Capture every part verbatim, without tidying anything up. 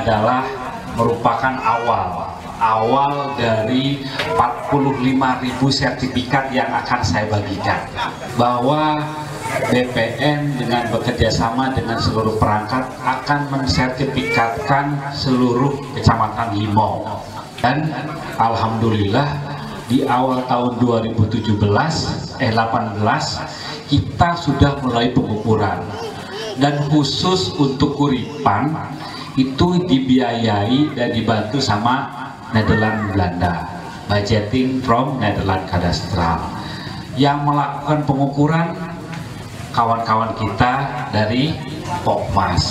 adalah merupakan awal awal dari empat puluh lima ribu sertifikat yang akan saya bagikan, bahwa B P N dengan bekerjasama dengan seluruh perangkat akan mensertifikatkan seluruh kecamatan Limau. Dan alhamdulillah di awal tahun dua ribu tujuh belas eh delapan belas kita sudah mulai pengukuran, dan khusus untuk Kuripan itu dibiayai dan dibantu sama Nederland Belanda, budgeting from Nederland Kadastral. Yang melakukan pengukuran kawan-kawan kita dari POKMAS.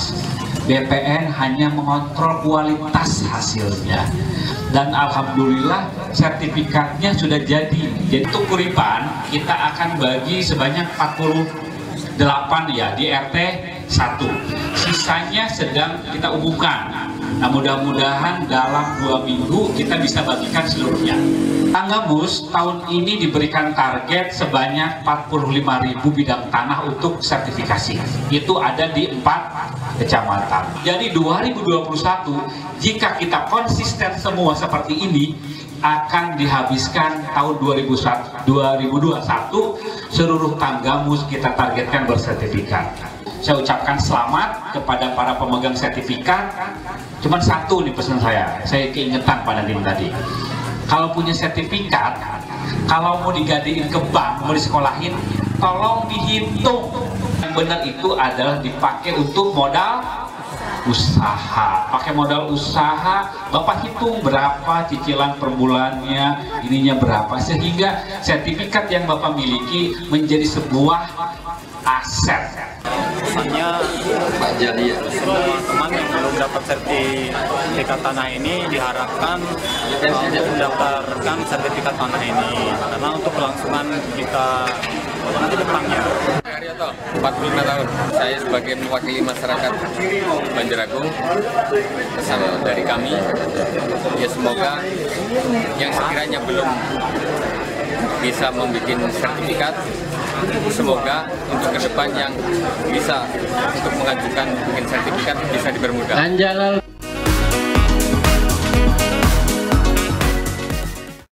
B P N hanya mengontrol kualitas hasilnya, dan alhamdulillah sertifikatnya sudah jadi. Jadi untuk Kuripan kita akan bagi sebanyak empat puluh delapan ya di R T satu, sisanya sedang kita umumkan. Nah, mudah-mudahan dalam dua minggu kita bisa bagikan seluruhnya. Tanggamus tahun ini diberikan target sebanyak empat puluh lima ribu bidang tanah untuk sertifikasi. Itu ada di empat kecamatan. Jadi dua ribu dua puluh satu jika kita konsisten semua seperti ini, akan dihabiskan tahun dua ribu dua puluh satu seluruh Tanggamus kita targetkan bersertifikat. Saya ucapkan selamat kepada para pemegang sertifikat. Cuman satu nih pesan saya, saya keingetan pada tim tadi. Kalau punya sertifikat, kalau mau digadiin ke bank, mau disekolahin, tolong dihitung. Yang benar itu adalah dipakai untuk modal usaha. Pakai modal usaha, Bapak hitung berapa cicilan per bulannya, ininya berapa, sehingga sertifikat yang Bapak miliki menjadi sebuah aset. Pesannya Pak Jali, teman-teman yang belum dapat sertifikat tanah ini diharapkan untuk mendaftarkan sertifikat tanah ini karena untuk kelangsungan kita nanti depannya. empat puluh lima tahun saya sebagai mewakili masyarakat Banjarakung, pesan dari kami ya semoga yang sekiranya belum bisa membuat sertifikat, semoga untuk ke depan yang bisa untuk mengajukan bikin sertifikat bisa dipermudah.